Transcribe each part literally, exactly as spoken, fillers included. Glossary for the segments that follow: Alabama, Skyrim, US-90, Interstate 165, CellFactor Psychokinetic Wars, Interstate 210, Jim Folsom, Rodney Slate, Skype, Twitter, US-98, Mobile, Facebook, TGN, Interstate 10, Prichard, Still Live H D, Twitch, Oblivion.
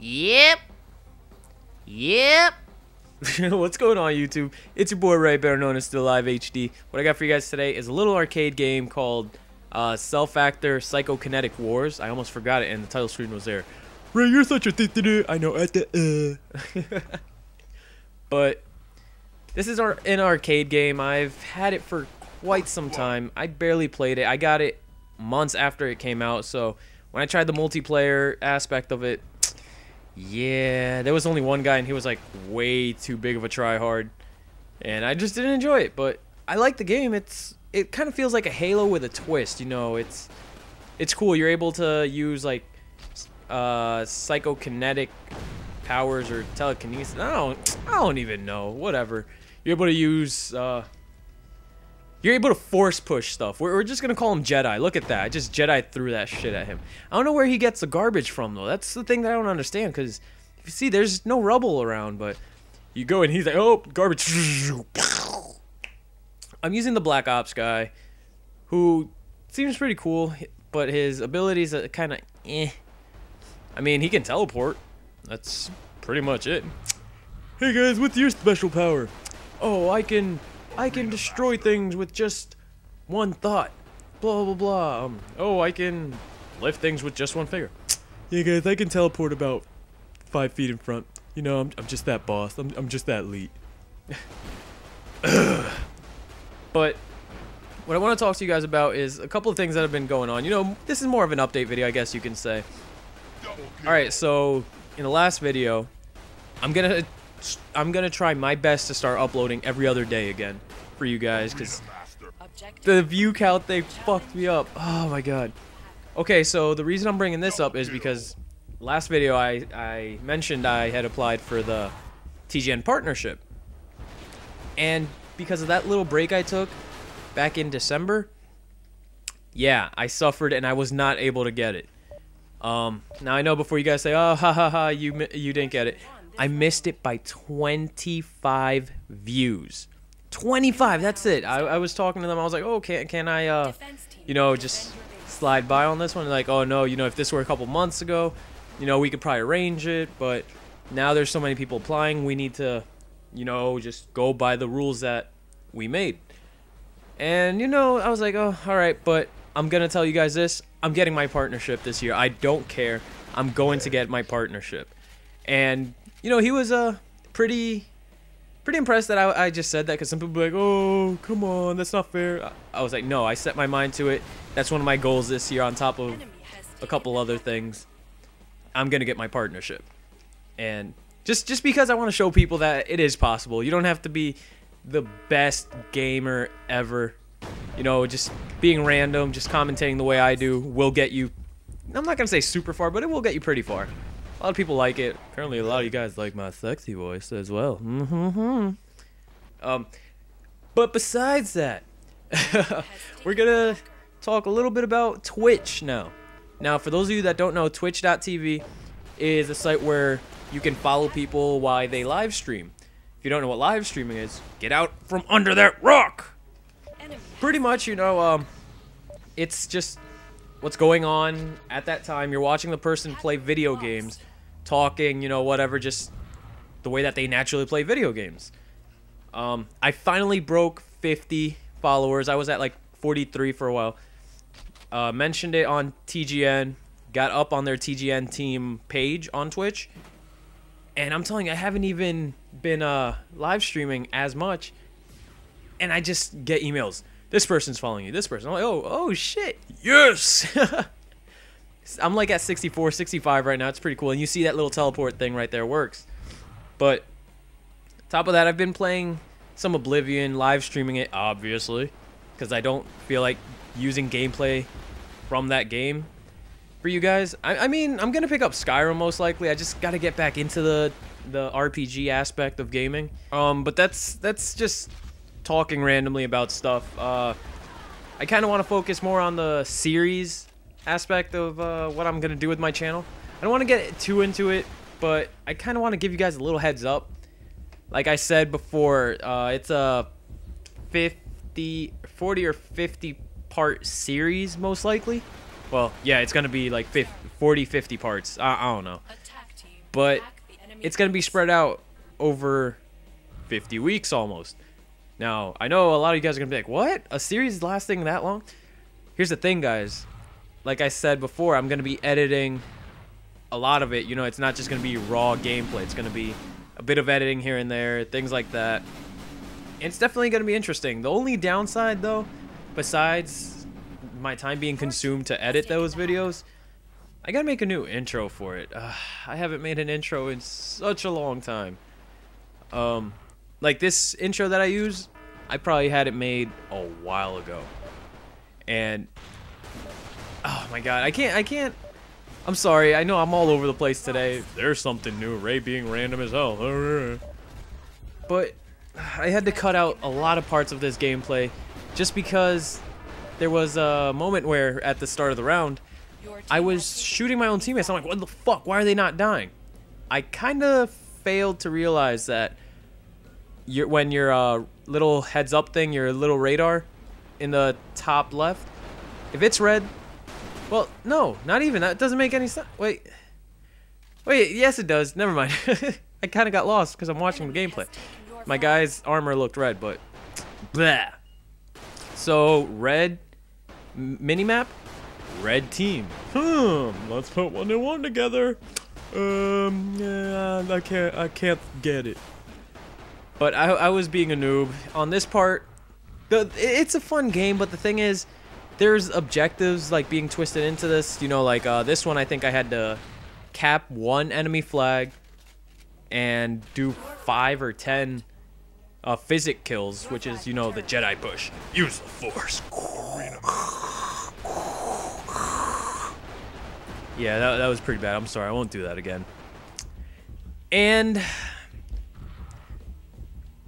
Yep. Yep. What's going on, YouTube? It's your boy Ray, better known as Still Live H D. What I got for you guys today is a little arcade game called uh, CellFactor Psychokinetic Wars. I almost forgot it, and the title screen was there. Ray, you're such a thing. I know. At the uh. But this is our an arcade game. I've had it for quite some time. I barely played it. I got it months after it came out, so when I tried the multiplayer aspect of it, yeah, there was only one guy and he was like way too big of a tryhard, and I just didn't enjoy it. But I like the game. It's it kind of feels like a Halo with a twist, you know. It's it's cool. You're able to use like uh, psychokinetic powers or telekinesis. I don't I don't even know. Whatever. You're able to use. Uh, You're able to force push stuff. We're, we're just going to call him Jedi. Look at that. I just Jedi threw that shit at him. I don't know where he gets the garbage from, though. That's the thing that I don't understand, because if you see, there's no rubble around, but you go and he's like, oh, garbage. I'm using the Black Ops guy, who seems pretty cool, but his abilities are kind of eh. I mean, he can teleport. That's pretty much it. Hey, guys, what's your special power? Oh, I can... I can destroy things with just one thought. Blah, blah, blah. Um, oh, I can lift things with just one finger. Yeah, guys, I can teleport about five feet in front. You know, I'm, I'm just that boss. I'm, I'm just that elite. But what I want to talk to you guys about is a couple of things that have been going on. You know, this is more of an update video, I guess you can say. All right, so in the last video, I'm going to... I'm gonna try my best to start uploading every other day again for you guys, because the view count, they fucked me up. Oh my god. Okay, so the reason I'm bringing this up is because last video I, I mentioned I had applied for the T G N partnership, and because of that little break I took back in December, yeah, I suffered and I was not able to get it. Um, now I know before you guys say, oh, ha ha ha, you, you didn't get it. I missed it by twenty-five views. twenty-five, that's it. I, I was talking to them. I was like, oh, can, can I, uh, you know, just slide by on this one? Like, oh, no, you know, if this were a couple months ago, you know, we could probably arrange it. But now there's so many people applying. We need to, you know, just go by the rules that we made. And, you know, I was like, oh, all right. But I'm going to tell you guys this. I'm getting my partnership this year. I don't care. I'm going to get my partnership. And... you know, he was uh, pretty pretty impressed that I, I just said that, because some people were like, oh, come on, that's not fair. I, I was like, no, I set my mind to it. That's one of my goals this year on top of a couple other things. I'm going to get my partnership. And just, just because I want to show people that it is possible. You don't have to be the best gamer ever. You know, just being random, just commentating the way I do will get you, I'm not going to say super far, but it will get you pretty far. A lot of people like it. Apparently, a lot of you guys like my sexy voice as well. Mm-hmm. Um, but besides that, we're gonna talk a little bit about Twitch now. Now, for those of you that don't know, Twitch dot T V is a site where you can follow people while they live stream. If you don't know what live streaming is, get out from under that rock. Pretty much, you know, um, it's just what's going on at that time. You're watching the person play video games, talking, you know, whatever, just the way that they naturally play video games. Um, I finally broke fifty followers. I was at like forty-three for a while. Uh, mentioned it on T G N, got up on their T G N team page on Twitch, and I'm telling you, I haven't even been uh, live streaming as much, and I just get emails. This person's following you, this person. I'm like, oh, oh shit, yes! I'm like at sixty-four, sixty-five right now. It's pretty cool. And you see that little teleport thing right there works. But top of that, I've been playing some Oblivion, live streaming it, obviously, because I don't feel like using gameplay from that game for you guys. I, I mean, I'm going to pick up Skyrim most likely. I just got to get back into the, the R P G aspect of gaming. Um, But that's that's just... talking randomly about stuff. Uh, I kind of want to focus more on the series aspect of uh, what I'm going to do with my channel. I don't want to get too into it, but I kind of want to give you guys a little heads up. Like I said before, uh, it's a fifty, forty or fifty part series most likely. Well, yeah, it's going to be like forty, fifty parts. I, I don't know. but it's going to be spread out over fifty weeks almost. Now, I know a lot of you guys are going to be like, what? A series lasting that long? Here's the thing, guys. Like I said before, I'm going to be editing a lot of it. You know, it's not just going to be raw gameplay. It's going to be a bit of editing here and there, things like that. It's definitely going to be interesting. The only downside, though, besides my time being consumed to edit those videos, I got to make a new intro for it. Uh, I haven't made an intro in such a long time. Um... Like this intro that I use, I probably had it made a while ago. And oh my god, I can't I can't I'm sorry, I know I'm all over the place today. There's something new, Ray being random as hell. But I had to cut out a lot of parts of this gameplay just because there was a moment where at the start of the round I was shooting my own teammates. I'm like, what the fuck? Why are they not dying? I kinda failed to realize that Your, when your uh, little heads up thing, your little radar in the top left, if it's red, well, no, not even, that doesn't make any sense. Wait, wait, yes it does, never mind. I kind of got lost because I'm watching the gameplay. My guy's armor looked red, but bleh. So red minimap, red team. Hmm, let's put one and one together. Um, yeah, I can't, I can't get it. But I, I was being a noob on this part. The, it's a fun game, but the thing is, there's objectives like being twisted into this. You know, like uh, this one, I think I had to cap one enemy flag and do five or ten uh, physic kills, which is, you know, the Jedi push. Use the Force. Yeah, that, that was pretty bad. I'm sorry. I won't do that again. And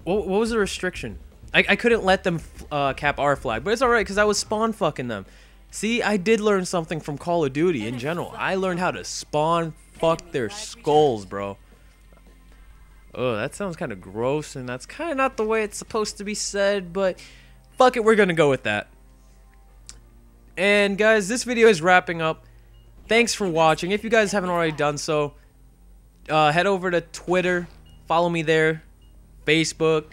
what was the restriction? I, I couldn't let them uh, cap our flag, but it's alright because I was spawn fucking them. See, I did learn something from Call of Duty in general. I learned how to spawn fuck their skulls, bro. Oh, that sounds kind of gross, and that's kind of not the way it's supposed to be said, but fuck it, we're going to go with that. And guys, this video is wrapping up. Thanks for watching. If you guys haven't already done so, uh, head over to Twitter, follow me there. Facebook,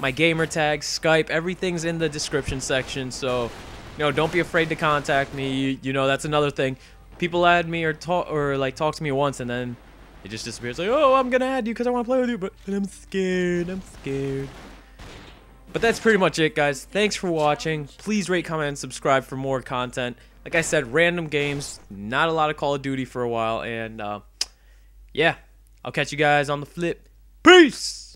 my gamer tag, Skype, everything's in the description section, so you know, don't be afraid to contact me. You, you know, that's another thing. People add me or talk or like talk to me once and then it just disappears. Like, oh, I'm gonna add you because I want to play with you, but I'm scared. I'm scared. But that's pretty much it, guys. Thanks for watching. Please rate, comment, and subscribe for more content. Like I said, random games, not a lot of Call of Duty for a while, and uh, yeah, I'll catch you guys on the flip. Peace.